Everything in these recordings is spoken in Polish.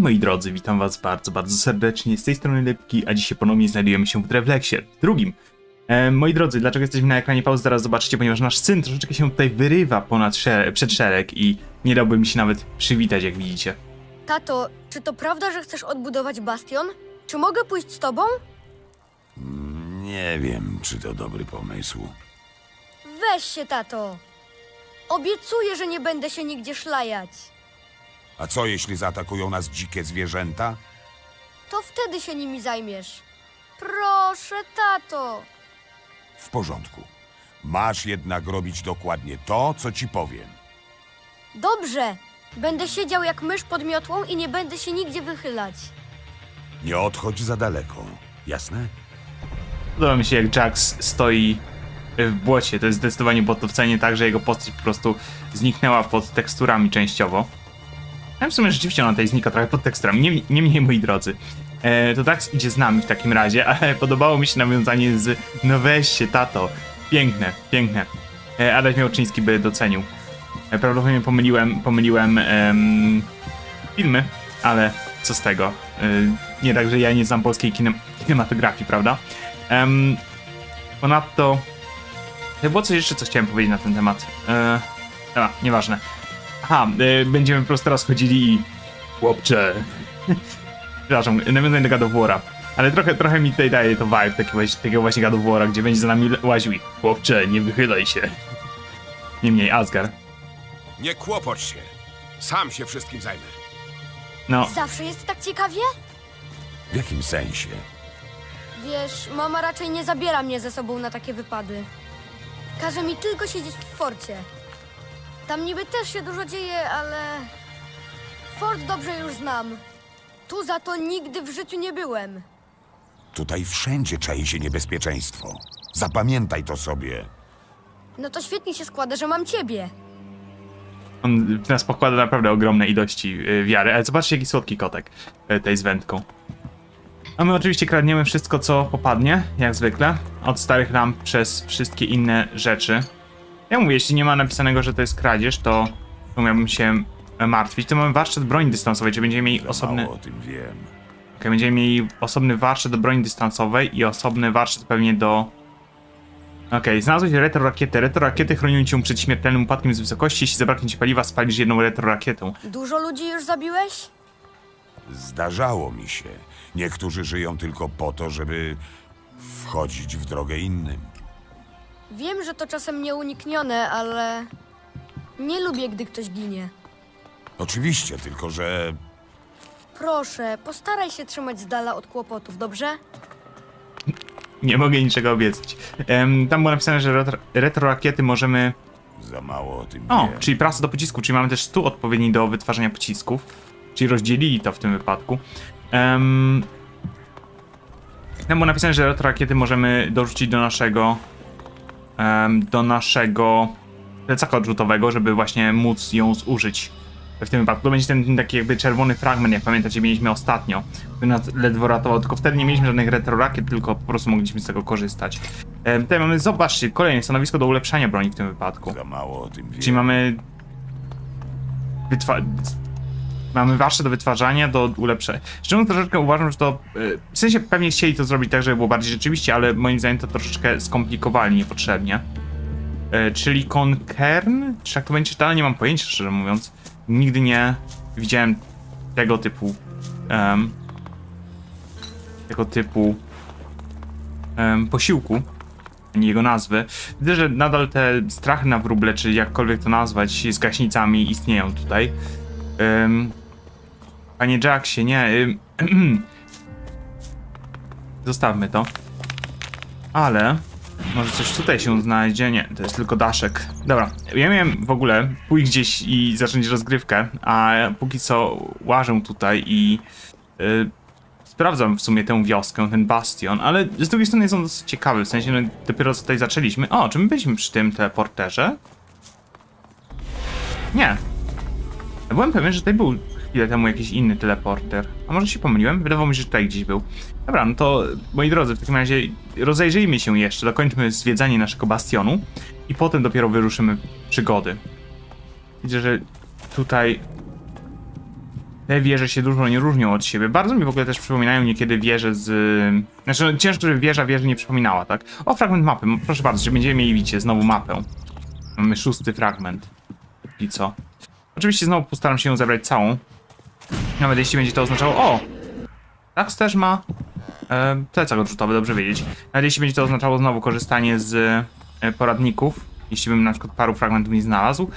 Hej moi drodzy, witam was bardzo, bardzo serdecznie, z tej strony Lipki, a dzisiaj ponownie znajdujemy się w Eleksie, drugim. Moi drodzy, dlaczego jesteśmy na ekranie pauz, zaraz zobaczycie, ponieważ nasz syn troszeczkę się tutaj wyrywa przed szereg i nie dałby mi się nawet przywitać, jak widzicie. Tato, czy to prawda, że chcesz odbudować Bastion? Czy mogę pójść z tobą? Nie wiem, czy to dobry pomysł. Weź się, tato. Obiecuję, że nie będę się nigdzie szlajać. A co, jeśli zaatakują nas dzikie zwierzęta? To wtedy się nimi zajmiesz. Proszę, tato. W porządku. Masz jednak robić dokładnie to, co ci powiem. Dobrze. Będę siedział jak mysz pod miotłą i nie będę się nigdzie wychylać. Nie odchodź za daleko. Jasne? Podoba mi się, jak Jax stoi w błocie. To jest zdecydowanie błotno, wcale nie tak, że jego postać po prostu zniknęła pod teksturami częściowo. W sumie rzeczywiście ona tutaj znika trochę pod teksturami. Niemniej, moi drodzy, to Dax idzie z nami w takim razie, ale podobało mi się nawiązanie z "No weź się, tato". Piękne, piękne. Adaś Miałczyński by docenił. Prawdopodobnie pomyliłem filmy, ale co z tego? Nie tak, że ja nie znam polskiej kinematografii, prawda? Ponadto... To było coś jeszcze, co chciałem powiedzieć na ten temat. Nieważne. Aha, będziemy po prostu teraz chodzili i... Chłopcze... Przepraszam, nawiązanie do God of War'a. Ale trochę mi tutaj daje to vibe takiego właśnie God of War'a, gdzie będzie za nami łaził. Chłopcze, nie wychylaj się. Niemniej, Asgard. Nie kłopocz się. Sam się wszystkim zajmę. No. Zawsze jest tak ciekawie? W jakim sensie? Wiesz, mama raczej nie zabiera mnie ze sobą na takie wypady. Każe mi tylko siedzieć w forcie. Tam niby też się dużo dzieje, ale... Fort dobrze już znam. Tu za to nigdy w życiu nie byłem. Tutaj wszędzie czai się niebezpieczeństwo. Zapamiętaj to sobie. No to świetnie się składa, że mam ciebie. On w nas pokłada naprawdę ogromne ilości wiary, ale zobaczcie, jaki słodki kotek tej z wędką. A my oczywiście kradniemy wszystko, co popadnie, jak zwykle. Od starych lamp przez wszystkie inne rzeczy. Ja mówię, jeśli nie ma napisanego, że to jest kradzież, to miałbym się martwić. To mamy warsztat broni dystansowej, czyli będziemy mieli osobny... Mało o tym wiem. Okay, będziemy mieli osobny warsztat do broni dystansowej i osobny warsztat pewnie do... Okej, znalazłeś retro rakietę. Retro rakiety chronią cię przed śmiertelnym upadkiem z wysokości. Jeśli zabraknie ci paliwa, spalisz jedną retro rakietę. Dużo ludzi już zabiłeś? Zdarzało mi się. Niektórzy żyją tylko po to, żeby wchodzić w drogę innym. Wiem, że to czasem nieuniknione, ale nie lubię, gdy ktoś ginie. Oczywiście, tylko że... Proszę, postaraj się trzymać z dala od kłopotów, dobrze? Nie mogę niczego obiecać. Tam było napisane, że retro rakiety możemy... Za mało o tym wiem. Czyli prasa do pocisku, czyli mamy też stół odpowiedni do wytwarzania pocisków. Czyli rozdzielili to w tym wypadku. Tam było napisane, że retro rakiety możemy dorzucić do naszego... plecaka odrzutowego, żeby właśnie móc ją zużyć. W tym wypadku to będzie ten taki jakby czerwony fragment, jak pamiętacie, mieliśmy ostatnio. Który nas ledwo ratował, tylko wtedy nie mieliśmy żadnych retro rakiet, tylko po prostu mogliśmy z tego korzystać. Tutaj mamy, zobaczcie, kolejne stanowisko do ulepszania broni w tym wypadku. Za mało o tym wiem. Czyli mamy... Mamy warsztat do wytwarzania, do ulepszenia. Szczerze troszeczkę uważam, że to... W sensie pewnie chcieli to zrobić tak, żeby było bardziej rzeczywiście, ale moim zdaniem to troszeczkę skomplikowali niepotrzebnie. Czyli konkern? Czy jak to będzie czytane? Nie mam pojęcia, szczerze mówiąc. Nigdy nie widziałem tego typu... posiłku. Ani jego nazwy. Widzę, że nadal te strachy na wróble, czy jakkolwiek to nazwać, z gaśnicami istnieją tutaj. Panie Jacksie, nie. Zostawmy to. Ale może coś tutaj się znajdzie. Nie, to jest tylko daszek. Dobra, ja miałem w ogóle pójść gdzieś i zacząć rozgrywkę, a póki co łażę tutaj i sprawdzam w sumie tę wioskę, ten bastion, ale z drugiej strony są dosyć ciekawe, w sensie no, dopiero co tutaj zaczęliśmy. O, czy my byliśmy przy tym teleporterze? Nie. Byłem pewien, że tutaj był chwilę temu jakiś inny teleporter. A może się pomyliłem? Wydawało mi się, że tutaj gdzieś był. Dobra, no to moi drodzy, w takim razie rozejrzyjmy się jeszcze, dokończmy zwiedzanie naszego bastionu i potem dopiero wyruszymy w przygody. Widzę, że tutaj Te wieże się dużo nie różnią od siebie. Bardzo mi w ogóle też przypominają niekiedy wieże z... Znaczy, ciężko, żeby wieża wieży nie przypominała, tak? O, fragment mapy. Proszę bardzo, że będziemy mieli, widzicie, znowu mapę. Mamy 6. fragment. I co? Oczywiście znowu postaram się ją zabrać całą. Nawet jeśli będzie to oznaczało... O! Dax też ma... plecak odrzutowy, dobrze wiedzieć. Nawet jeśli będzie to oznaczało znowu korzystanie z poradników. Jeśli bym na przykład paru fragmentów nie znalazł.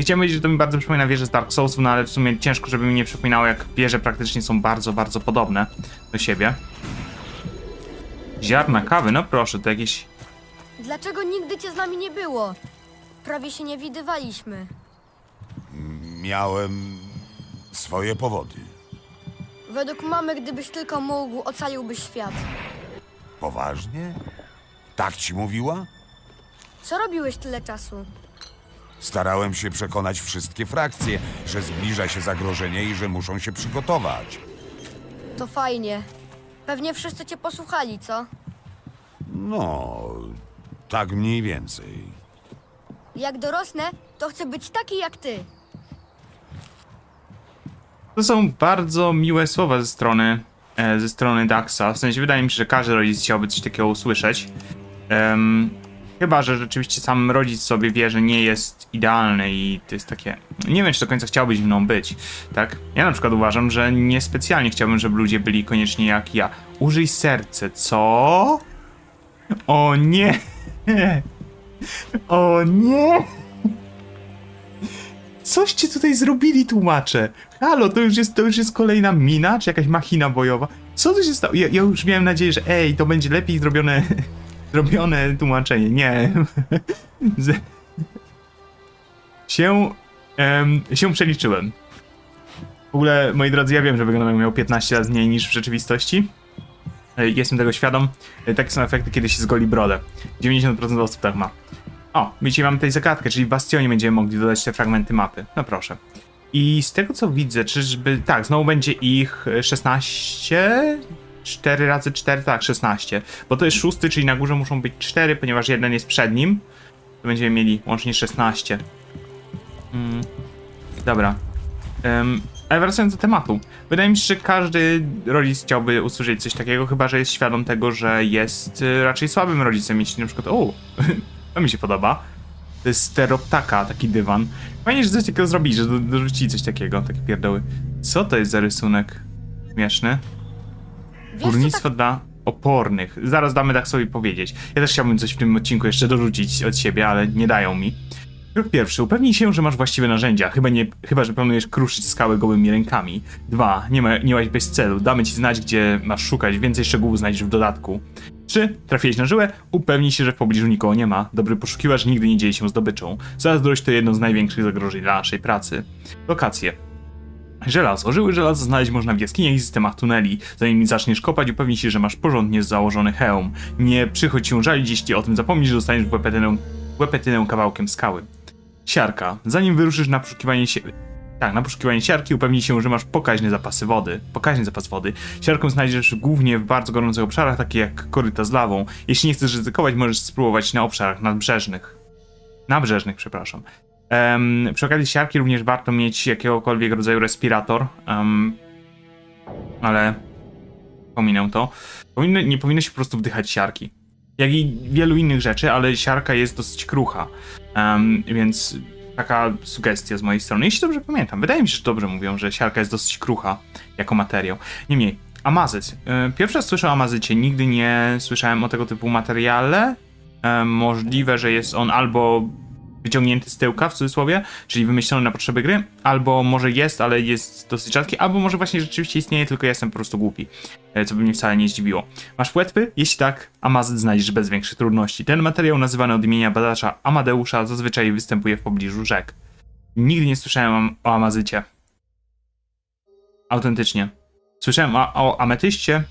Chciałem powiedzieć, że to mi bardzo przypomina wieże z Dark Soulsów, no ale w sumie ciężko, żeby mi nie przypominało, jak wieże praktycznie są bardzo, bardzo podobne do siebie. Ziarna kawy, no proszę, to jakieś... Dlaczego nigdy cię z nami nie było? Prawie się nie widywaliśmy. Miałem swoje powody. Według mamy, gdybyś tylko mógł, ocaliłbyś świat. Poważnie? Tak ci mówiła? Co robiłeś tyle czasu? Starałem się przekonać wszystkie frakcje, że zbliża się zagrożenie i że muszą się przygotować. To fajnie. Pewnie wszyscy cię posłuchali, co? No, tak mniej więcej. Jak dorosnę, to chcę być taki jak ty. To są bardzo miłe słowa ze strony Daxa. W sensie wydaje mi się, że każdy rodzic chciałby coś takiego usłyszeć. Chyba że rzeczywiście sam rodzic sobie wie, że nie jest idealny i to jest takie... Nie wiem, czy do końca chciałbyś mną być, tak? Ja na przykład uważam, że niespecjalnie chciałbym, żeby ludzie byli koniecznie jak ja. Użyj serce, co? O nie! O nie! Coście tutaj zrobili, tłumacze? Halo, to już jest kolejna mina, czy jakaś machina bojowa? Co tu się stało? Ja już miałem nadzieję, że ej, to będzie lepiej zrobione... Zrobione tłumaczenie, nie. się przeliczyłem. W ogóle, moi drodzy, ja wiem, że wyglądam miał 15 lat mniej niż w rzeczywistości. Jestem tego świadom. Takie są efekty, kiedy się zgoli brodę. 90% osób tak ma. O, widzicie, mamy tutaj zagadkę, czyli w Bastionie będziemy mogli dodać te fragmenty mapy. No proszę. I z tego, co widzę, czyżby... Tak, znowu będzie ich 16... 4 razy 4, tak, 16. Bo to jest 6, czyli na górze muszą być 4, ponieważ jeden jest przed nim. To będziemy mieli łącznie 16. Dobra. Ale wracając do tematu. Wydaje mi się, że każdy rodzic chciałby usłyszeć coś takiego, chyba że jest świadom tego, że jest raczej słabym rodzicem. Jeśli na przykład... O, to mi się podoba. To jest steroptaka, taki dywan. Fajnie, że coś takiego zrobili, że dorzucili coś takiego, takie pierdoły. Co to jest za rysunek? Śmieszny. Górnictwo dla opornych. Zaraz damy tak sobie powiedzieć. Ja też chciałbym coś w tym odcinku jeszcze dorzucić od siebie, ale nie dają mi. Krok pierwszy. Upewnij się, że masz właściwe narzędzia. Chyba że planujesz kruszyć skały gołymi rękami. 2. Nie łaź bez celu. Damy ci znać, gdzie masz szukać. Więcej szczegółów znajdziesz w dodatku. 3. Trafiłeś na żyłę. Upewnij się, że w pobliżu nikogo nie ma. Dobry poszukiwacz nigdy nie dzieli się zdobyczą. Zazdrość to jedno z największych zagrożeń dla naszej pracy. Lokacje. Żelazo. Żyły żelazo znaleźć można w jaskiniach i systemach tuneli. Zanim zaczniesz kopać, upewnij się, że masz porządnie założony hełm. Nie przychodź się żalić, jeśli o tym zapomnisz, że dostaniesz w łepetynę kawałkiem skały. Siarka. Zanim wyruszysz na poszukiwanie siarki, upewnij się, że masz pokaźne zapasy wody. Siarkę znajdziesz głównie w bardzo gorących obszarach, takie jak koryta z lawą. Jeśli nie chcesz ryzykować, możesz spróbować na obszarach nadbrzeżnych. Przepraszam. Przy okazji siarki również warto mieć jakiegokolwiek rodzaju respirator, ale pominę to. Nie powinno się po prostu wdychać siarki, jak i wielu innych rzeczy, ale siarka jest dosyć krucha, więc taka sugestia z mojej strony, jeśli dobrze pamiętam. Wydaje mi się, że dobrze mówią, że siarka jest dosyć krucha jako materiał. Niemniej, amazyt. Pierwszy raz słyszę o amazycie, nigdy nie słyszałem o tego typu materiale. Możliwe, że jest on albo wyciągnięty z tyłka, w cudzysłowie, czyli wymyślony na potrzeby gry, albo może jest, ale jest dosyć rzadki, albo może właśnie rzeczywiście istnieje, tylko ja jestem po prostu głupi, co by mnie wcale nie zdziwiło. Masz płetwy? Jeśli tak, amazyt znajdziesz bez większych trudności. Ten materiał, nazywany od imienia badacza Amadeusza, zazwyczaj występuje w pobliżu rzek. Nigdy nie słyszałem o amazycie. Autentycznie. Słyszałem o ametyście,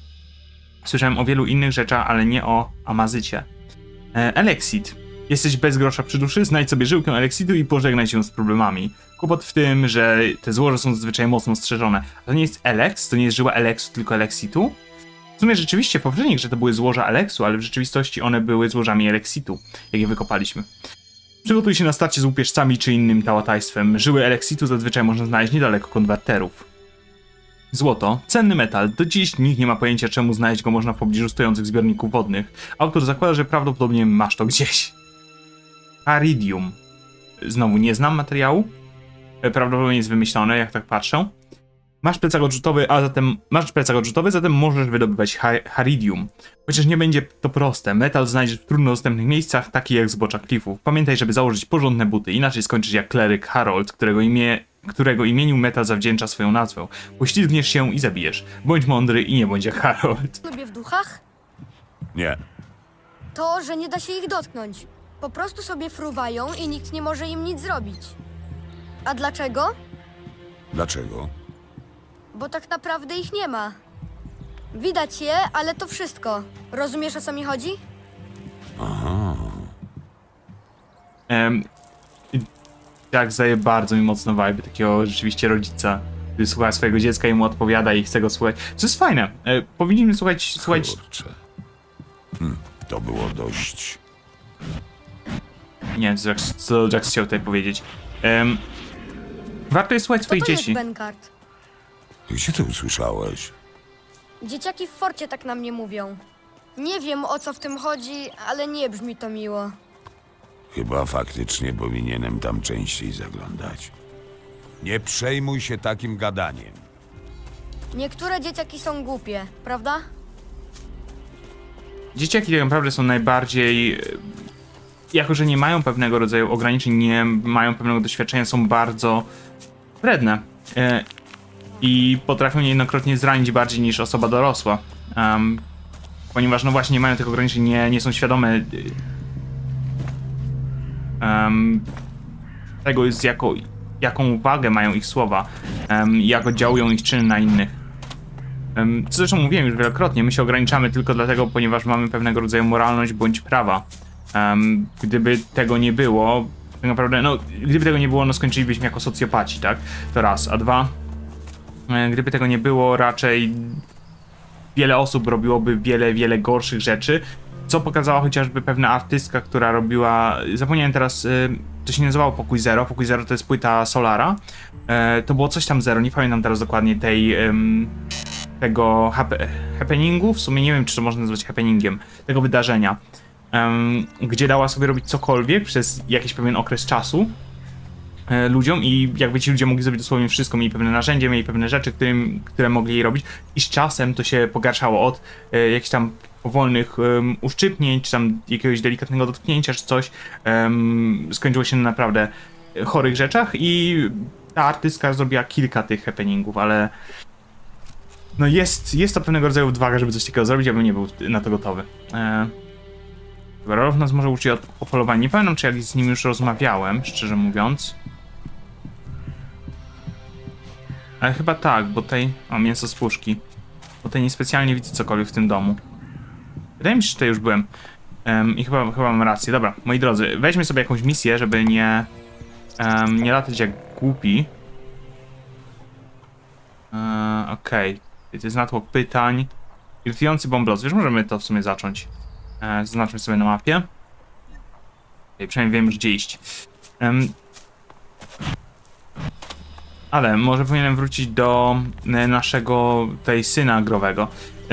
słyszałem o wielu innych rzeczach, ale nie o amazycie. Eleksit. Jesteś bez grosza przy duszy, znajdź sobie żyłkę Eleksitu i pożegnaj się z problemami. Kłopot w tym, że te złoże są zazwyczaj mocno strzeżone. A to nie jest Elex, to nie jest żyła Eleksu, tylko Eleksitu? W sumie rzeczywiście w poprzednich, że to były złoża Eleksu, ale w rzeczywistości one były złożami Eleksitu, jak je wykopaliśmy. Przygotuj się na starcie z łupieżcami czy innym tałatajstwem. Żyły Eleksitu zazwyczaj można znaleźć niedaleko konwerterów. Złoto, cenny metal. Do dziś nikt nie ma pojęcia, czemu znaleźć go można w pobliżu stojących zbiorników wodnych. Autor zakłada, że prawdopodobnie masz to gdzieś. Haridium. Znowu nie znam materiału. Prawdopodobnie jest wymyślone, jak tak patrzę. Masz plecak odrzutowy, zatem możesz wydobywać haridium. Chociaż nie będzie to proste. Metal znajdziesz w trudno dostępnych miejscach, takich jak zbocza klifów. Pamiętaj, żeby założyć porządne buty, inaczej skończysz jak kleryk Harold, którego imieniu metal zawdzięcza swoją nazwę. Poślizgniesz się i zabijesz. Bądź mądry i nie bądź jak Harold. Lubię w duchach? Nie. To, że nie da się ich dotknąć. Po prostu sobie fruwają i nikt nie może im nic zrobić. A dlaczego? Dlaczego? Bo tak naprawdę ich nie ma. Widać je, ale to wszystko. Rozumiesz, o co mi chodzi? Aha. Tak zaje bardzo mi mocno vibe takiego rzeczywiście rodzica, który słucha swojego dziecka i mu odpowiada i chce go słuchać. Co jest fajne. Powinniśmy słuchać... To było dość... Nie wiem, co Jax chciał tutaj powiedzieć. Warto jest słuchać swoich dzieci. Benkart? Gdzie ty usłyszałeś? Dzieciaki w forcie tak na mnie mówią. Nie wiem, o co w tym chodzi, ale nie brzmi to miło. Chyba faktycznie powinienem tam częściej zaglądać. Nie przejmuj się takim gadaniem. Niektóre dzieciaki są głupie, prawda? Dzieciaki tak naprawdę są najbardziej... Jako że nie mają pewnego rodzaju ograniczeń, nie mają pewnego doświadczenia, są bardzo wredne. I potrafią niejednokrotnie zranić bardziej niż osoba dorosła. Ponieważ no właśnie nie mają tych ograniczeń, nie są świadome tego, jaką wagę mają ich słowa, jak oddziałują ich czyny na innych. Co zresztą mówiłem już wielokrotnie, my się ograniczamy tylko dlatego, ponieważ mamy pewnego rodzaju moralność bądź prawa. Gdyby tego nie było, tak naprawdę, no gdyby tego nie było, no skończylibyśmy jako socjopaci, tak? To raz, a dwa... Gdyby tego nie było, raczej wiele osób robiłoby wiele gorszych rzeczy, co pokazała chociażby pewna artystka, która robiła... Zapomniałem teraz, to się nazywało Pokój Zero. Pokój Zero to jest płyta Solara. To było coś tam Zero, nie pamiętam teraz dokładnie tego happeningu. W sumie nie wiem, czy to można nazwać happeningiem, tego wydarzenia. Gdzie dała sobie robić cokolwiek przez jakiś pewien okres czasu ludziom i jakby ci ludzie mogli zrobić dosłownie wszystko, mieli pewne narzędzie, mieli pewne rzeczy, które mogli robić i z czasem to się pogarszało od jakichś tam powolnych uszczypnięć, czy tam jakiegoś delikatnego dotknięcia, czy coś. Skończyło się na naprawdę chorych rzeczach i ta artystka zrobiła kilka tych happeningów, ale no jest to pewnego rodzaju odwaga, żeby coś takiego zrobić, ja bym nie był na to gotowy. Rolof nas może uczyć o polowaniu. Nie pamiętam, czy ja z nim już rozmawiałem, szczerze mówiąc. Ale chyba tak, bo tej... O, mięso z puszki. Bo tej niespecjalnie widzę cokolwiek w tym domu. Wydaje mi się, że tutaj już byłem. I chyba mam rację. Dobra, moi drodzy, weźmy sobie jakąś misję, żeby nie latać jak głupi. Okej. To jest natłok pytań. Irytujący bomblos. Wiesz, możemy to w sumie zacząć. Zaznaczmy sobie na mapie. Okay, przynajmniej wiem już gdzie iść. Ale może powinienem wrócić do naszego tutaj syna growego.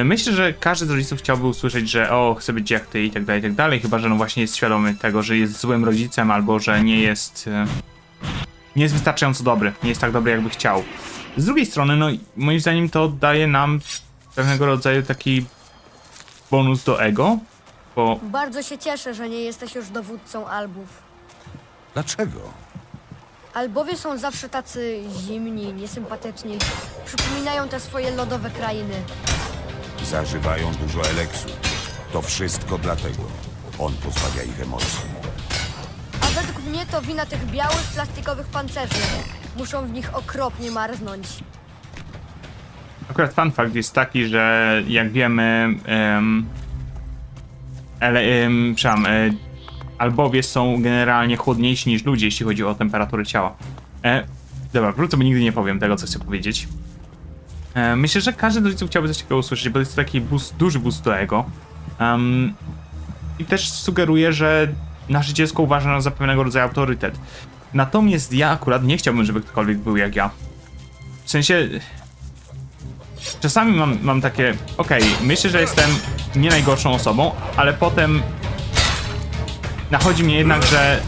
Myślę, że każdy z rodziców chciałby usłyszeć, że o, chce być jak ty i tak dalej, chyba że no właśnie jest świadomy tego, że jest złym rodzicem albo że nie jest wystarczająco dobry, nie jest tak dobry jakby chciał. Z drugiej strony, no moim zdaniem to daje nam pewnego rodzaju taki bonus do ego, bo... Bardzo się cieszę, że nie jesteś już dowódcą albów. Dlaczego? Albowie są zawsze tacy zimni, niesympatyczni. Przypominają te swoje lodowe krainy. Zażywają dużo eleksu. To wszystko dlatego. On pozbawia ich emocji. A według mnie to wina tych białych, plastikowych pancerzy. Muszą w nich okropnie marznąć. Akurat fun fact jest taki, że jak wiemy, albowie są generalnie chłodniejsi niż ludzie, jeśli chodzi o temperaturę ciała. Dobra, wrócę, bo nigdy nie powiem tego, co chcę powiedzieć. Myślę, że każdy z rodziców chciałby coś takiego usłyszeć, bo jest to taki duży boost do ego. I też sugeruję, że nasze dziecko uważa nas za pewnego rodzaju autorytet. Natomiast ja akurat nie chciałbym, żeby ktokolwiek był jak ja. W sensie... czasami mam takie, okej, myślę, że jestem nie najgorszą osobą, ale potem nachodzi mnie jednak, że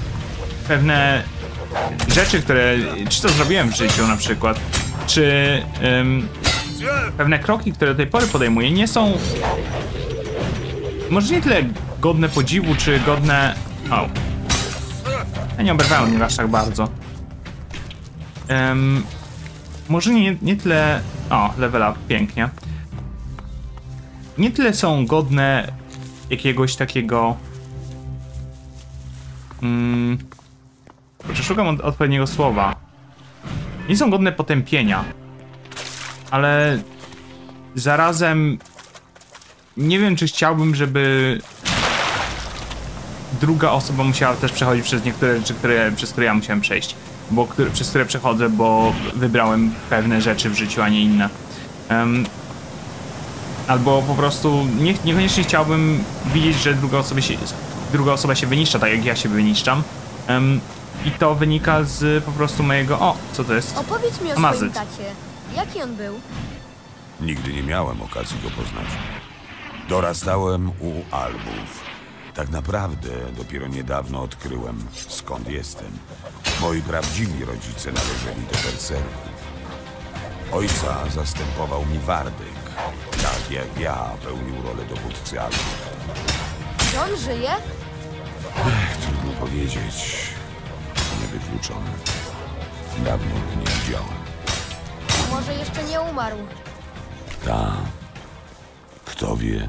pewne rzeczy, które czy to zrobiłem w życiu na przykład, czy pewne kroki, które do tej pory podejmuję, nie są może nie tyle godne podziwu, czy godne... O. Ja nie oberwałem mnie aż tak bardzo. Może nie tyle... O, level up, pięknie. Nie tyle są godne jakiegoś takiego... Szukam odpowiedniego słowa. Nie są godne potępienia. Ale zarazem nie wiem, czy chciałbym, żeby druga osoba musiała też przechodzić przez niektóre rzeczy, przez które ja musiałem przejść. Przez które przechodzę, bo wybrałem pewne rzeczy w życiu, a nie inne. Albo po prostu niekoniecznie chciałbym widzieć, że druga osoba się wyniszcza, tak jak ja się wyniszczam. I to wynika z po prostu mojego... O, co to jest? Opowiedz mi o swoim tacie. Jaki on był? Nigdy nie miałem okazji go poznać. Dorastałem u Albów. Tak naprawdę dopiero niedawno odkryłem, skąd jestem. Moi prawdziwi rodzice należeli do Percelów. Ojca zastępował mi Wardek, tak jak ja pełnił rolę dowódcy Albów. Czy on żyje? Trudno powiedzieć. Niewykluczone. Dawno go nie widziałem. Może jeszcze nie umarł. Tak. Kto wie?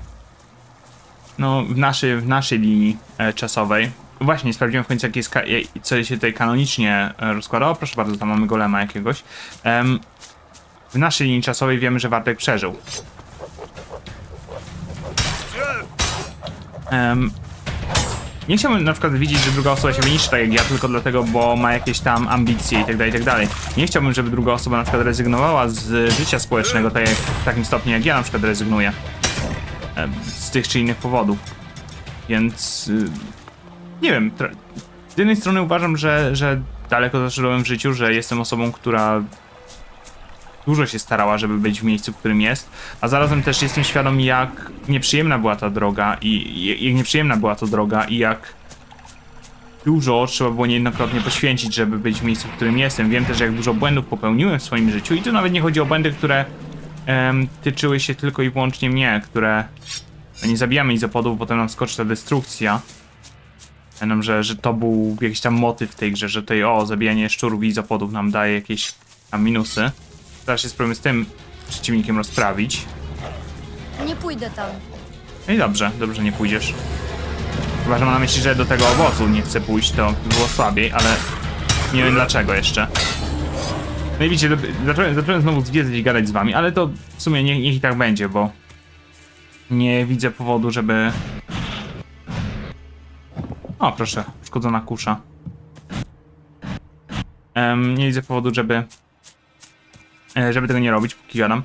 No, w naszej linii czasowej. Właśnie, sprawdziłem w końcu, co się tutaj kanonicznie rozkładało. Proszę bardzo, tam mamy golema jakiegoś. W naszej linii czasowej wiemy, że Wardek przeżył. Nie chciałbym na przykład widzieć, że druga osoba się wyniszczy tak jak ja, tylko dlatego, bo ma jakieś tam ambicje itd., itd. Nie chciałbym, żeby druga osoba na przykład rezygnowała z życia społecznego tak jak, w takim stopniu jak ja na przykład rezygnuję. Z tych czy innych powodów. Więc... nie wiem, z jednej strony uważam, że daleko zaszedłem w życiu, że jestem osobą, która dużo się starała, żeby być w miejscu, w którym jest, a zarazem też jestem świadom, jak nieprzyjemna była ta droga i jak nieprzyjemna była to droga i jak dużo trzeba było niejednokrotnie poświęcić, żeby być w miejscu, w którym jestem. Wiem też, jak dużo błędów popełniłem w swoim życiu i tu nawet nie chodzi o błędy, które tyczyły się tylko i wyłącznie mnie, które nie zabijamy izopodów, potem nam skoczy ta destrukcja. Pamiętam, że to był jakiś tam motyw w tej grze, że tutaj zabijanie szczurów i izopodów nam daje jakieś tam minusy. Teraz się spróbujmy z tym przeciwnikiem rozprawić. Nie pójdę tam. No i dobrze, dobrze, nie pójdziesz. Chyba, że mam na myśli, że do tego owocu nie chcę pójść, to było słabiej, ale nie wiem dlaczego jeszcze. No i widzicie, zacząłem znowu zwiedzać i gadać z wami, ale to w sumie niech i tak będzie, bo nie widzę powodu, żeby... O, proszę, uszkodzona kusza. Nie widzę powodu, żeby tego nie robić, póki gadam.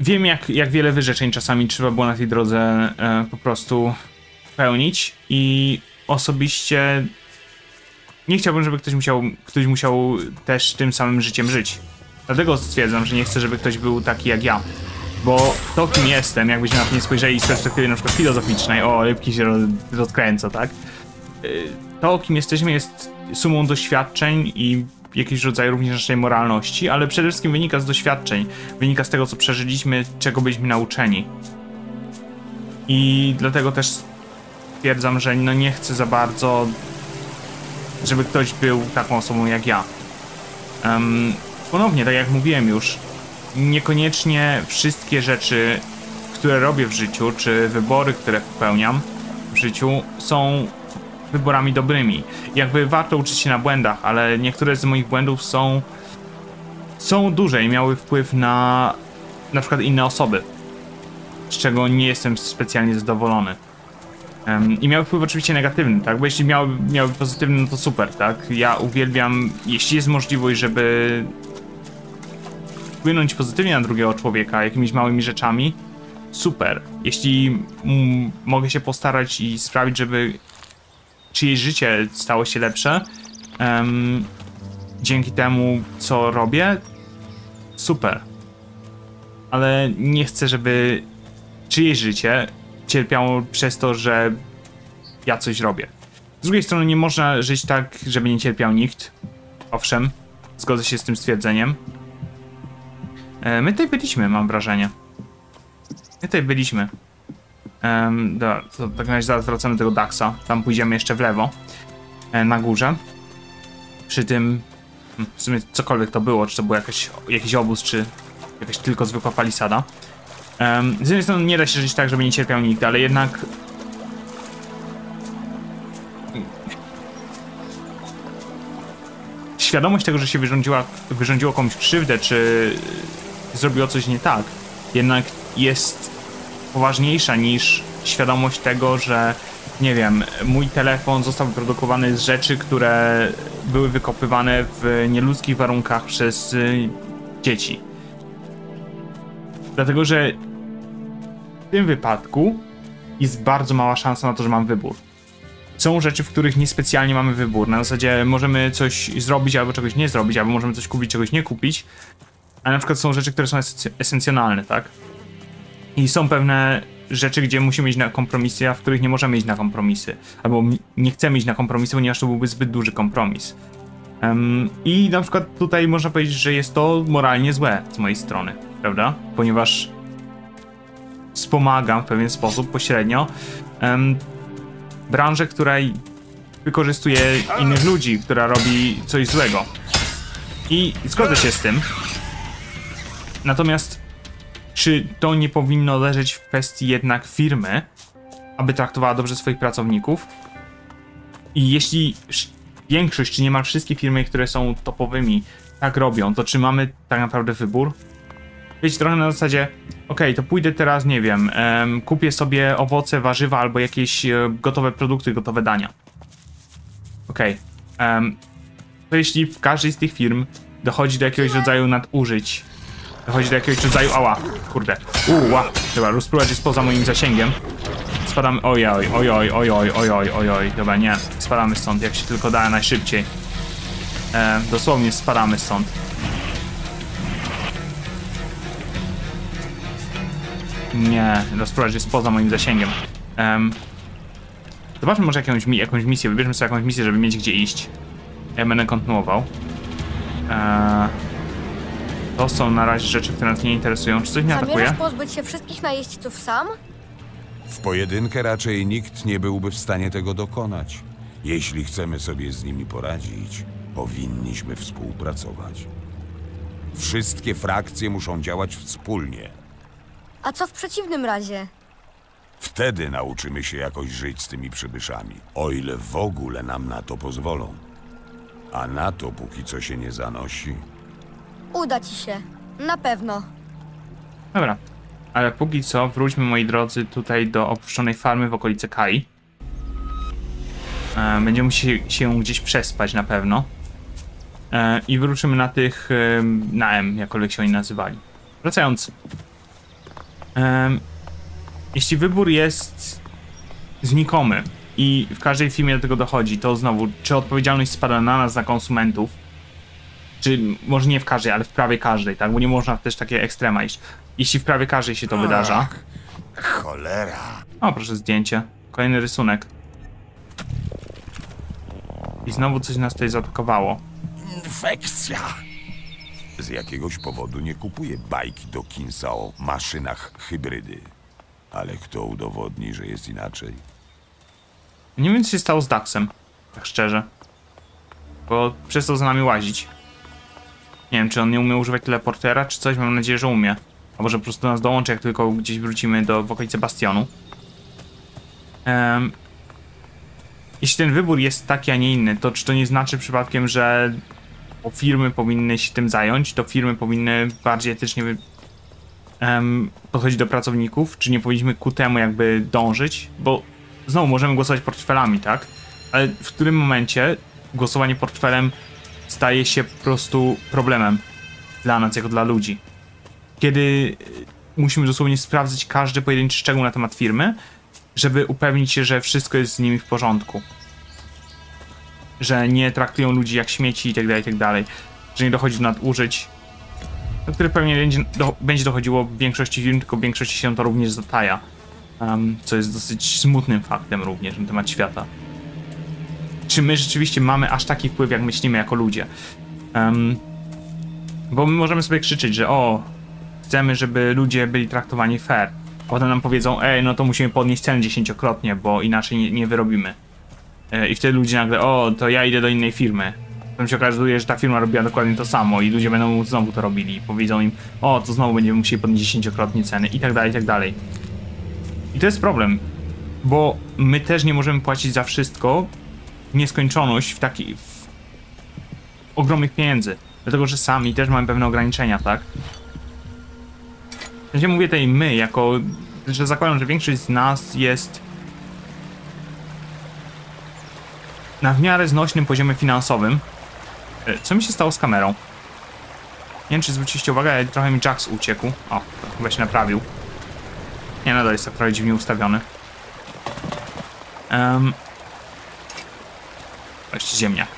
Wiem, jak wiele wyrzeczeń czasami trzeba było na tej drodze po prostu pełnić i osobiście nie chciałbym, żeby ktoś musiał też tym samym życiem żyć. Dlatego stwierdzam, że nie chcę, żeby ktoś był taki jak ja. Bo to, kim jestem, jakbyśmy na to nie spojrzeli z perspektywy na przykład filozoficznej, o, Lipki się rozkręca, tak? To, kim jesteśmy, jest sumą doświadczeń i jakiś rodzaj również naszej moralności, ale przede wszystkim wynika z doświadczeń. Wynika z tego, co przeżyliśmy, czego byliśmy nauczeni. I dlatego też stwierdzam, że no nie chcę za bardzo, żeby ktoś był taką osobą jak ja. Ponownie, tak jak mówiłem już, niekoniecznie wszystkie rzeczy, które robię w życiu, czy wybory, które popełniam w życiu, są wyborami dobrymi. Jakby warto uczyć się na błędach, ale niektóre z moich błędów są duże i miały wpływ na przykład inne osoby, z czego nie jestem specjalnie zadowolony. I miały wpływ oczywiście negatywny, tak? Bo jeśli miały pozytywny, no to super, tak? Ja uwielbiam, jeśli jest możliwość, żeby wpłynąć pozytywnie na drugiego człowieka jakimiś małymi rzeczami, super. Jeśli mogę się postarać i sprawić, żeby czyjeś życie stało się lepsze dzięki temu, co robię, super. ale nie chcę, żeby czyjeś życie cierpiało przez to, że ja coś robię. Z drugiej strony nie można żyć tak, żeby nie cierpiał nikt. Owszem, zgodzę się z tym stwierdzeniem. My tutaj byliśmy, mam wrażenie. My tutaj byliśmy. Dobra, to tak naprawdę zaraz wracamy do tego Daxa. Tam pójdziemy jeszcze w lewo. Na górze. Przy tym... W sumie cokolwiek to było, czy to był jakiś obóz, czy jakaś tylko zwykła palisada. Z jednej strony nie da się żyć tak, żeby nie cierpiał nikt, ale jednak... Świadomość tego, że się wyrządziło komuś krzywdę, czy zrobiło coś nie tak, jednak jest poważniejsza niż świadomość tego, że, nie wiem, mój telefon został wyprodukowany z rzeczy, które były wykopywane w nieludzkich warunkach przez dzieci. Dlatego, że w tym wypadku jest bardzo mała szansa na to, że mam wybór. Są rzeczy, w których niespecjalnie mamy wybór. Na zasadzie możemy coś zrobić albo czegoś nie zrobić, albo możemy coś kupić, czegoś nie kupić. A na przykład są rzeczy, które są esencjonalne, tak? I są pewne rzeczy, gdzie musimy iść na kompromisy, a w których nie możemy iść na kompromisy. Albo nie chcemy iść na kompromisy, ponieważ to byłby zbyt duży kompromis. I na przykład tutaj można powiedzieć, że jest to moralnie złe z mojej strony, prawda? Ponieważ wspomagam w pewien sposób pośrednio branżę, która wykorzystuje innych ludzi, która robi coś złego. I zgodzę się z tym. Natomiast czy to nie powinno leżeć w kwestii jednak firmy, aby traktowała dobrze swoich pracowników? I jeśli większość, czy niemal wszystkie firmy, które są topowymi, tak robią, to czy mamy tak naprawdę wybór? Wiecie, trochę na zasadzie, okej, to pójdę teraz, nie wiem, kupię sobie owoce, warzywa albo jakieś gotowe produkty, gotowe dania. Okej, to jeśli w każdej z tych firm dochodzi do jakiegoś rodzaju nadużyć, dochodzi do jakiegoś rodzaju, ała, kurde, dobra, spróbować jest poza moim zasięgiem. Spadamy, ojoj, dobra, nie, spadamy stąd, jak się tylko da, najszybciej. Dosłownie spadamy stąd. Nie, rozpróbować jest poza moim zasięgiem. Zobaczmy może jakąś misję, wybierzmy sobie jakąś misję, żeby mieć gdzie iść. Ja będę kontynuował. To są na razie rzeczy, które nas nie interesują. Czy coś mnie atakuje? Zamierzasz pozbyć się wszystkich najeźdźców sam? W pojedynkę raczej nikt nie byłby w stanie tego dokonać. Jeśli chcemy sobie z nimi poradzić, powinniśmy współpracować. Wszystkie frakcje muszą działać wspólnie. A co w przeciwnym razie? Wtedy nauczymy się jakoś żyć z tymi przybyszami, o ile w ogóle nam na to pozwolą. A na to póki co się nie zanosi. Uda ci się. Na pewno. Dobra. Ale póki co wróćmy, moi drodzy, tutaj do opuszczonej farmy w okolicy Kai. Będziemy musieli się gdzieś przespać na pewno. I wrócimy na tych... na M, jakkolwiek się oni nazywali. Wracając. Jeśli wybór jest znikomy i w każdej firmie do tego dochodzi, to znowu, czy odpowiedzialność spada na nas, na konsumentów, czy może nie w każdej, ale w prawie każdej, tak? Bo nie można też takie ekstrema iść. Jeśli w prawie każdej się to wydarza... Cholera! O, proszę zdjęcie. Kolejny rysunek. I znowu coś nas tutaj zaatakowało. Infekcja! Z jakiegoś powodu nie kupuję bajki do Kinsa o maszynach hybrydy. Ale kto udowodni, że jest inaczej? Nie wiem, co się stało z Daxem, tak szczerze. Bo przestał za nami łazić. Nie wiem, czy on nie umie używać teleportera, czy coś. Mam nadzieję, że umie. A może po prostu nas dołączy, jak tylko gdzieś wrócimy w okolice Bastionu. Jeśli ten wybór jest taki, a nie inny, to czy to nie znaczy przypadkiem, że... firmy powinny się tym zająć, to firmy powinny bardziej etycznie podchodzić do pracowników, czy nie powinniśmy ku temu jakby dążyć, bo znowu możemy głosować portfelami, tak? Ale w którym momencie głosowanie portfelem staje się po prostu problemem dla nas, jako dla ludzi? Kiedy musimy dosłownie sprawdzać każdy pojedynczy szczegół na temat firmy, żeby upewnić się, że wszystko jest z nimi w porządku. Że nie traktują ludzi jak śmieci itd., itd., że nie dochodzi do nadużyć. do których pewnie będzie dochodziło w większości firm, tylko w większości się to również zataja. Co jest dosyć smutnym faktem również na temat świata. Czy my rzeczywiście mamy aż taki wpływ, jak myślimy jako ludzie? Bo my możemy sobie krzyczeć, że o, chcemy, żeby ludzie byli traktowani fair. Potem nam powiedzą, ej, no to musimy podnieść cenę 10-krotnie, bo inaczej nie wyrobimy. I wtedy ludzie nagle, o, to ja idę do innej firmy. Potem się okazuje, że ta firma robiła dokładnie to samo i ludzie będą znowu to robili. Powiedzą im, o, to znowu będziemy musieli podnieść 10-krotnie ceny i tak dalej, i tak dalej. I to jest problem, bo my też nie możemy płacić za wszystko w nieskończoność w ogromnych pieniędzy. Dlatego, że sami też mamy pewne ograniczenia, tak? W sensie mówię tutaj my, że zakładam, że większość z nas jest na w miarę znośnym poziomie finansowym. Co mi się stało z kamerą? Nie wiem, czy zwróciliście uwagę, ale trochę mi Jax uciekł. O, chyba się naprawił. Nie, nadal jest tak trochę dziwnie ustawiony. Właściwie ziemniak.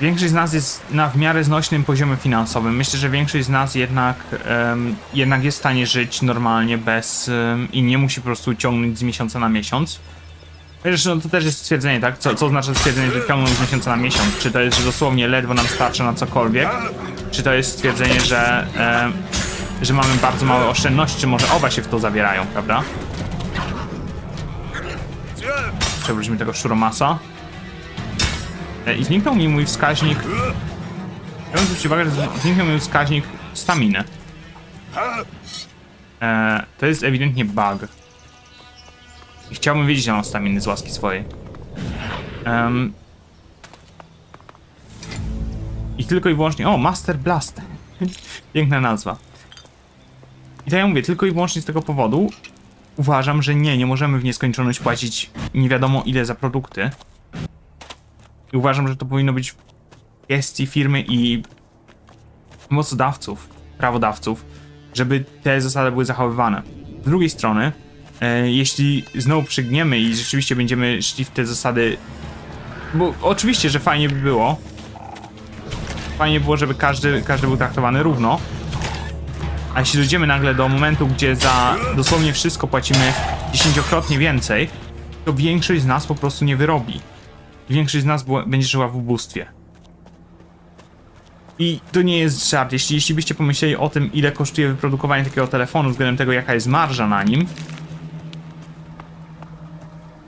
Większość z nas jest na w miarę znośnym poziomie finansowym. Myślę, że większość z nas jednak jest w stanie żyć normalnie bez i nie musi po prostu ciągnąć z miesiąca na miesiąc. Zresztą to też jest stwierdzenie, tak? Co oznacza stwierdzenie, że ciągną z miesiąca na miesiąc? Czy to jest, że dosłownie ledwo nam starczy na cokolwiek? Czy to jest stwierdzenie, że mamy bardzo małe oszczędności? Czy może oba się w to zawierają, prawda? Przewróćmy tego szuromasa. I zniknął mi mój wskaźnik. Chciałbym zwrócić uwagę, że zniknął mi wskaźnik staminy. To jest ewidentnie bug. I chciałbym wiedzieć, że mam staminy z łaski swojej. I tylko i wyłącznie... O, Master Blast. Piękna nazwa. I tak ja mówię, tylko i wyłącznie z tego powodu uważam, że nie możemy w nieskończoność płacić nie wiadomo ile za produkty. I uważam, że to powinno być w gestii firmy i mocodawców, prawodawców, żeby te zasady były zachowywane. Z drugiej strony, jeśli znowu przygniemy i rzeczywiście będziemy szli w te zasady, bo oczywiście, że fajnie by było, żeby każdy był traktowany równo, a jeśli dojdziemy nagle do momentu, gdzie za dosłownie wszystko płacimy 10-krotnie więcej, to większość z nas po prostu nie wyrobi. Większość z nas będzie żyła w ubóstwie. I to nie jest żart. Jeśli byście pomyśleli o tym, ile kosztuje wyprodukowanie takiego telefonu względem tego, jaka jest marża na nim,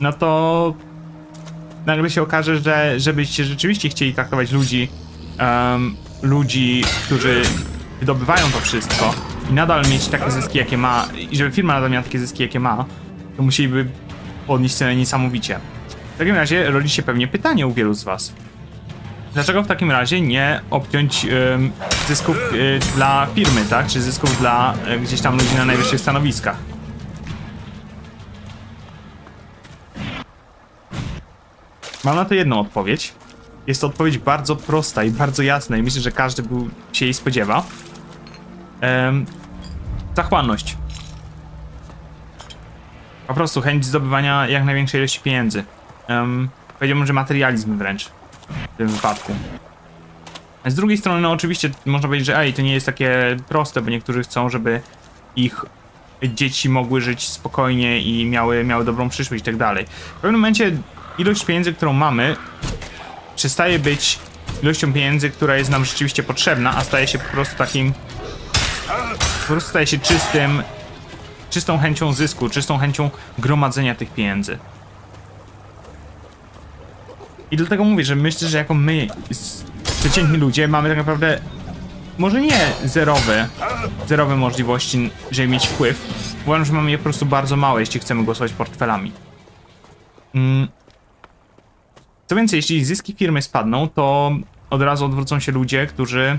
no to nagle się okaże, że żebyście rzeczywiście chcieli traktować ludzi, którzy wydobywają to wszystko i nadal mieć takie zyski, jakie ma, i żeby firma nadal miała takie zyski, jakie ma, to musieliby podnieść cenę niesamowicie. W takim razie rodzi się pewnie pytanie u wielu z was. Dlaczego w takim razie nie obciąć zysków dla firmy, tak? Czy zysków dla gdzieś tam ludzi na najwyższych stanowiskach? Mam na to jedną odpowiedź. Jest to odpowiedź bardzo prosta i bardzo jasna i myślę, że każdy się jej spodziewa. Zachłanność. Po prostu chęć zdobywania jak największej ilości pieniędzy. Powiedziałbym, że materializm wręcz w tym wypadku. A z drugiej strony, no oczywiście można powiedzieć, że to nie jest takie proste, bo niektórzy chcą, żeby ich dzieci mogły żyć spokojnie i miały dobrą przyszłość i tak dalej. W pewnym momencie ilość pieniędzy, którą mamy, przestaje być ilością pieniędzy, która jest nam rzeczywiście potrzebna, a staje się po prostu takim... Po prostu staje się czystą chęcią zysku, czystą chęcią gromadzenia tych pieniędzy. I dlatego mówię, że myślę, że jako my, przeciętni ludzie, mamy tak naprawdę może nie zerowe możliwości, żeby mieć wpływ. Uważam, że mamy je po prostu bardzo małe, jeśli chcemy głosować portfelami. Co więcej, jeśli zyski firmy spadną, to od razu odwrócą się ludzie, którzy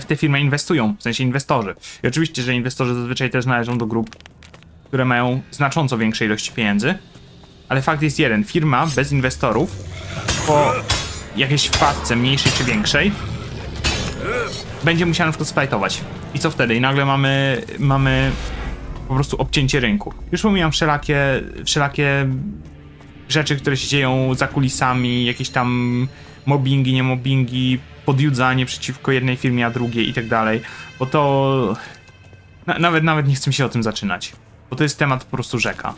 w tę firmę inwestują, w sensie inwestorzy. I oczywiście, że inwestorzy zazwyczaj też należą do grup, które mają znacząco większe ilości pieniędzy. Ale fakt jest jeden, firma bez inwestorów po jakiejś wpadce mniejszej czy większej będzie musiała na przykład splajtować. I co wtedy? I nagle mamy po prostu obcięcie rynku. Już pomijam wszelakie rzeczy, które się dzieją za kulisami, jakieś tam mobbingi, nie mobbingi, podjudzanie przeciwko jednej firmie, a drugiej i tak dalej, bo to... Nawet nie chcę się o tym zaczynać, bo to jest temat po prostu rzeka.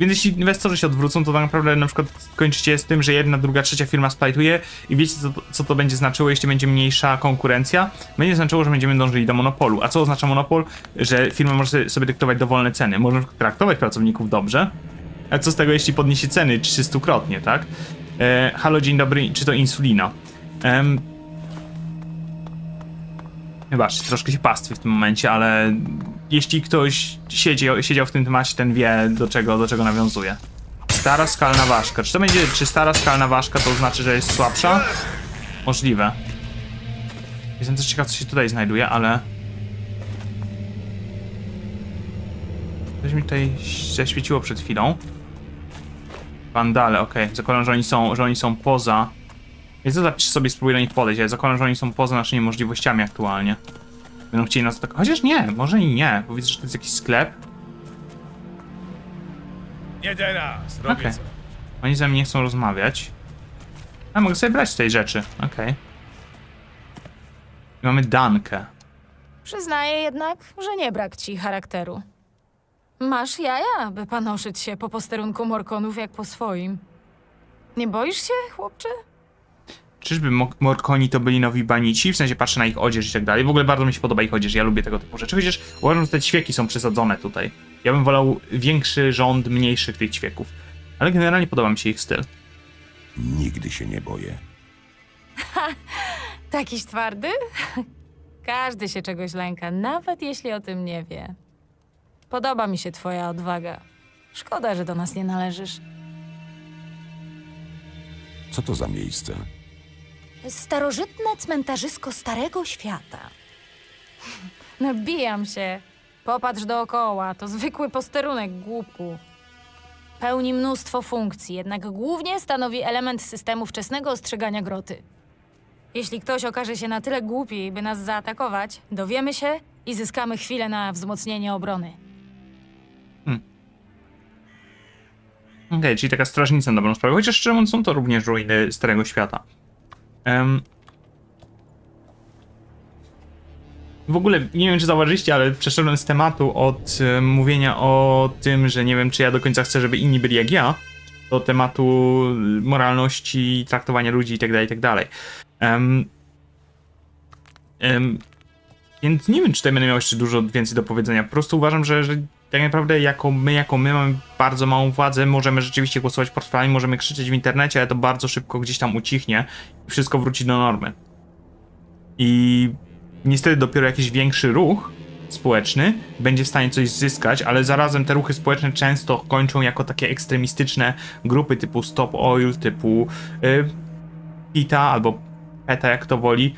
Więc jeśli inwestorzy się odwrócą, to tak naprawdę na przykład kończycie z tym, że jedna, druga, trzecia firma splajtuje i wiecie co to będzie znaczyło, jeśli będzie mniejsza konkurencja? Będzie znaczyło, że będziemy dążyli do monopolu. A co oznacza monopol? Że firma może sobie dyktować dowolne ceny, może traktować pracowników dobrze, a co z tego, jeśli podniesie ceny 300-krotnie, tak? Halo, dzień dobry, czy to insulina? Chyba, troszkę się pastwię w tym momencie, ale jeśli ktoś siedział w tym temacie, ten wie, do czego nawiązuje. Stara skalna ważka. Czy to będzie, czy stara skalna ważka to znaczy, że jest słabsza? Możliwe. Jestem też ciekaw, co się tutaj znajduje, ale... Coś mi tutaj zaświeciło przed chwilą. Wandale, okej. Zakładam, że oni są poza... Więc zobaczcie, czy sobie spróbuję do nich podejść, ale zakładam, że oni są poza naszymi możliwościami aktualnie. Będą chcieli nas tak. Chociaż nie, może i nie, bo widzę, że to jest jakiś sklep. Nie teraz, robię okay. Oni ze mnie nie chcą rozmawiać. A, mogę sobie brać z tej rzeczy, okej. I mamy Dankę. Przyznaję jednak, że nie brak ci charakteru. Masz jaja, by panoszyć się po posterunku Morkonów jak po swoim. Nie boisz się, chłopcze? Czyżby Morkoni to byli nowi banici? W sensie patrzę na ich odzież i tak dalej. W ogóle bardzo mi się podoba ich odzież, ja lubię tego typu rzeczy. Chociaż uważam, że te ćwieki są przesadzone tutaj. Ja bym wolał większy rząd mniejszych tych ćwieków. Ale generalnie podoba mi się ich styl. Nigdy się nie boję. Ha! Takiś twardy? Każdy się czegoś lęka, nawet jeśli o tym nie wie. Podoba mi się twoja odwaga. Szkoda, że do nas nie należysz. Co to za miejsce? Starożytne cmentarzysko Starego Świata. Nabijam się. Popatrz dookoła, to zwykły posterunek, głupku. Pełni mnóstwo funkcji, jednak głównie stanowi element systemu wczesnego ostrzegania groty. Jeśli ktoś okaże się na tyle głupi, by nas zaatakować, dowiemy się i zyskamy chwilę na wzmocnienie obrony. Okej, czyli taka strażnica na dobrą sprawę, chociaż szczerze mówiąc są to również ruiny Starego Świata. W ogóle, nie wiem czy zauważyliście, ale przeszedłem z tematu od mówienia o tym, że nie wiem czy ja do końca chcę, żeby inni byli jak ja, do tematu moralności, traktowania ludzi itd. itd. Więc nie wiem czy tutaj będę miał jeszcze dużo więcej do powiedzenia, po prostu uważam, że tak naprawdę jako my mamy bardzo małą władzę, możemy rzeczywiście głosować portfelami, możemy krzyczeć w internecie, ale to bardzo szybko gdzieś tam ucichnie i wszystko wróci do normy. I niestety dopiero jakiś większy ruch społeczny będzie w stanie coś zyskać, ale zarazem te ruchy społeczne często kończą jako takie ekstremistyczne grupy typu Stop Oil, typu PETA albo PETA jak to woli.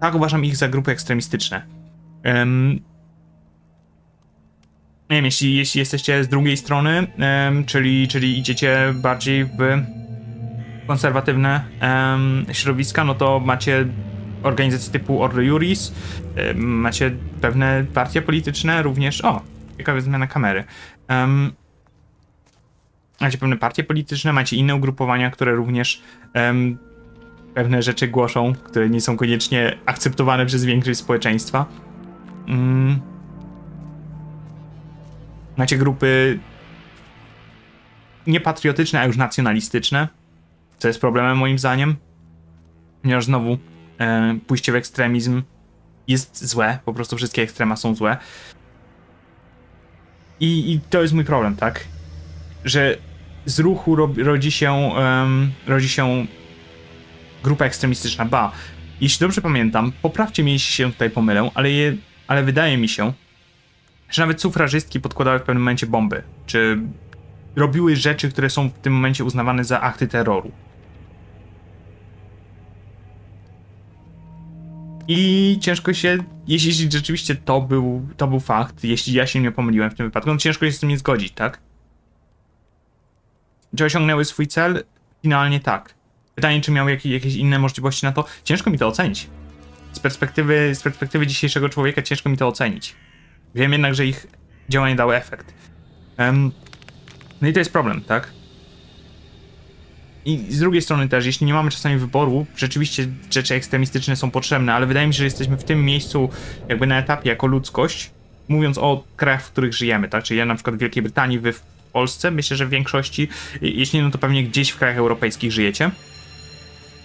Tak uważam ich za grupy ekstremistyczne. Nie wiem, jeśli jesteście z drugiej strony, czyli idziecie bardziej w konserwatywne środowiska, no to macie organizacje typu Ordo Juris, macie pewne partie polityczne również... O, ciekawa zmiana kamery. Macie pewne partie polityczne, macie inne ugrupowania, które również pewne rzeczy głoszą, które nie są koniecznie akceptowane przez większość społeczeństwa. Macie grupy niepatriotyczne, a już nacjonalistyczne, co jest problemem moim zdaniem, ponieważ znowu pójście w ekstremizm jest złe, po prostu wszystkie ekstrema są złe. I to jest mój problem, tak? Że z ruchu rodzi się grupa ekstremistyczna, ba. Jeśli dobrze pamiętam, poprawcie mnie, jeśli się tutaj pomylę, ale wydaje mi się, że nawet sufrażystki podkładały w pewnym momencie bomby, czy robiły rzeczy, które są w tym momencie uznawane za akty terroru. I ciężko się, jeśli rzeczywiście to był fakt, jeśli ja się nie pomyliłem w tym wypadku, no ciężko się z tym nie zgodzić, tak? Czy osiągnęły swój cel? Finalnie tak. Pytanie, czy miały jakieś inne możliwości na to? Ciężko mi to ocenić. Z perspektywy dzisiejszego człowieka ciężko mi to ocenić. Wiem jednak, że ich działanie dało efekt. No i to jest problem, tak? I z drugiej strony też, jeśli nie mamy czasami wyboru, rzeczywiście rzeczy ekstremistyczne są potrzebne, ale wydaje mi się, że jesteśmy w tym miejscu jakby na etapie jako ludzkość, mówiąc o krajach, w których żyjemy, tak? Czyli ja na przykład w Wielkiej Brytanii, wy w Polsce, myślę, że w większości, jeśli nie, no to pewnie gdzieś w krajach europejskich żyjecie,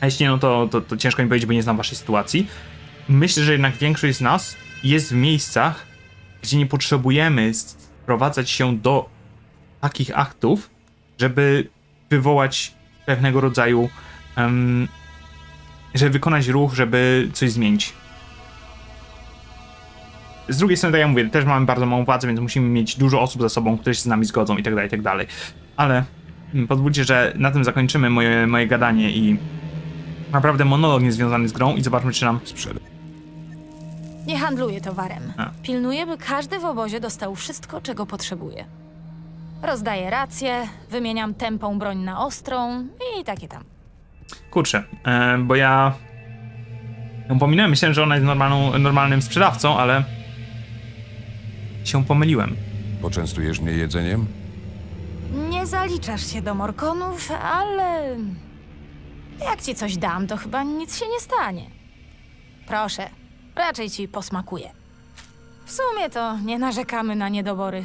a jeśli nie, no to ciężko mi powiedzieć, bo nie znam waszej sytuacji. Myślę, że jednak większość z nas jest w miejscach, gdzie nie potrzebujemy sprowadzać się do takich aktów, żeby wywołać pewnego rodzaju, żeby wykonać ruch, żeby coś zmienić. Z drugiej strony, tak jak mówię, też mamy bardzo małą władzę, więc musimy mieć dużo osób za sobą, które się z nami zgodzą itd., itd. Ale pozwólcie, że na tym zakończymy moje gadanie i naprawdę monolog niezwiązany z grą i zobaczmy, czy nam sprzeda. Nie handluję towarem. Pilnuję, by każdy w obozie dostał wszystko, czego potrzebuje. Rozdaję rację, wymieniam tępą broń na ostrą i takie tam. Kurczę, bo ja pominąłem, myślałem, że ona jest normalnym sprzedawcą, ale się pomyliłem. Poczęstujesz mnie jedzeniem? Nie zaliczasz się do Morkonów, ale jak ci coś dam, to chyba nic się nie stanie. Proszę, raczej ci posmakuje. W sumie to nie narzekamy na niedobory.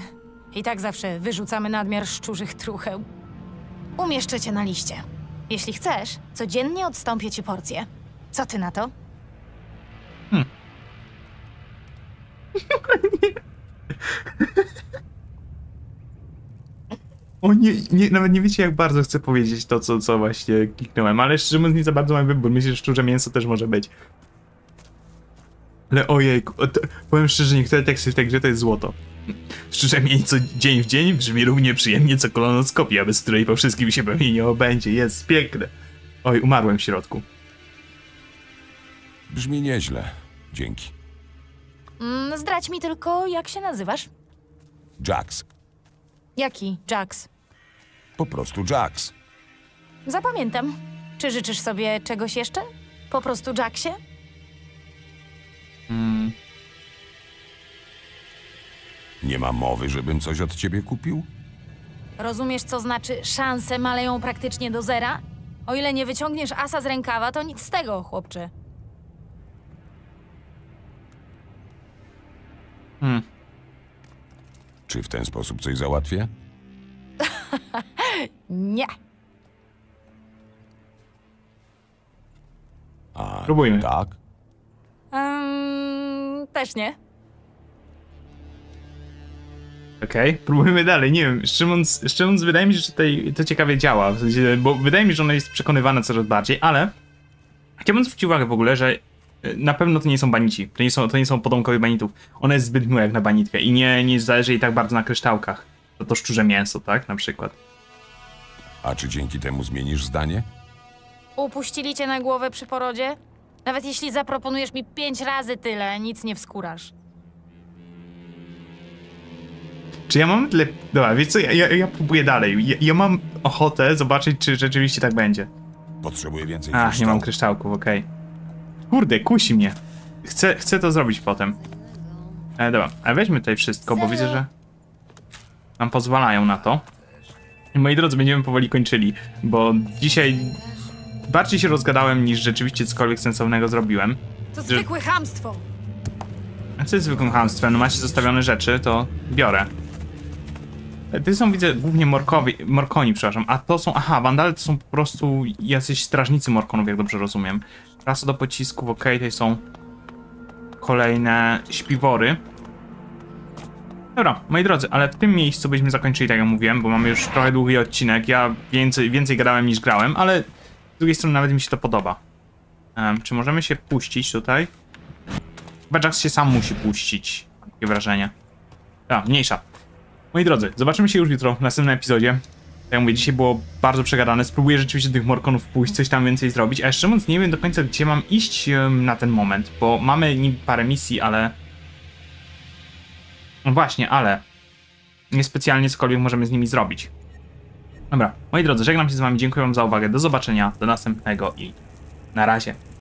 I tak zawsze wyrzucamy nadmiar szczurzych trucheł. Umieszczę cię na liście. Jeśli chcesz, codziennie odstąpię ci porcję. Co ty na to? O nie, nie, nawet nie wiecie, jak bardzo chcę powiedzieć to, co właśnie kliknąłem, ale szczerze mówiąc nie za bardzo mam wybór. Myślę, że szczurze mięso też może być. Ale ojejku, powiem szczerze, niektóre teksty w tej grze to jest złoto. Szczurze mięso dzień w dzień brzmi równie przyjemnie co kolonoskopia, bez której po wszystkim się pewnie nie obędzie. Jest piękne. Oj, umarłem w środku. Brzmi nieźle. Dzięki. Zdradź mi tylko, jak się nazywasz? Jax. Jaki Jax? Po prostu Jax. Zapamiętam. Czy życzysz sobie czegoś jeszcze? Po prostu Jaxie? Nie ma mowy, żebym coś od ciebie kupił? Rozumiesz, co znaczy szanse maleją praktycznie do zera? O ile nie wyciągniesz asa z rękawa, to nic z tego, chłopcze. Czy w ten sposób coś załatwię? Nie. A próbujmy. Tak? Też nie. Okej, próbujmy dalej. Nie wiem, szczerze mówiąc, wydaje mi się, że tutaj to ciekawie działa, w sensie, bo wydaje mi się, że ona jest przekonywana coraz bardziej, ale chciałbym zwrócić uwagę w ogóle, że na pewno to nie są banici, to nie są potomkowie banitów. Ona jest zbyt miła jak na banitkę i nie zależy jej tak bardzo na kryształkach. To szczurze mięso, tak? Na przykład. A czy dzięki temu zmienisz zdanie? Upuścili cię na głowę przy porodzie? Nawet jeśli zaproponujesz mi 5 razy tyle, nic nie wskórasz. Czy ja mam tyle... Dobra, wiesz co, ja próbuję dalej. Ja mam ochotę zobaczyć, czy rzeczywiście tak będzie. Potrzebuję więcej kryształków. Nie mam kryształków, okej. Kurde, kusi mnie. Chcę to zrobić potem. Dobra, ale weźmy tutaj wszystko, bo widzę, że nam pozwalają na to. I moi drodzy, będziemy powoli kończyli, bo dzisiaj bardziej się rozgadałem, niż rzeczywiście cokolwiek sensownego zrobiłem. To zwykłe chamstwo. A co jest zwykłym chamstwem? No macie zostawione rzeczy, to biorę. To są, widzę, głównie Morkoni, przepraszam. A to są, Wandale to są po prostu jacyś strażnicy Morkonów, jak dobrze rozumiem. Prasa do pocisków, okej, tutaj są kolejne śpiwory. Dobra, moi drodzy, ale w tym miejscu byśmy zakończyli, tak jak mówiłem, bo mamy już trochę długi odcinek. Ja więcej gadałem niż grałem, ale z drugiej strony nawet mi się to podoba. Czy możemy się puścić tutaj? Chyba Jax się sam musi puścić, takie wrażenie. Mniejsza. Moi drodzy, zobaczymy się już jutro w następnym epizodzie. Tak jak mówię, dzisiaj było bardzo przegadane. Spróbuję rzeczywiście do tych Morkonów pójść, coś tam więcej zrobić. A jeszcze mówiąc, nie wiem do końca, gdzie mam iść na ten moment, bo mamy niby parę misji, ale... No właśnie, ale... Niespecjalnie cokolwiek możemy z nimi zrobić. Dobra, moi drodzy, żegnam się z wami, dziękuję wam za uwagę, do zobaczenia, do następnego i na razie.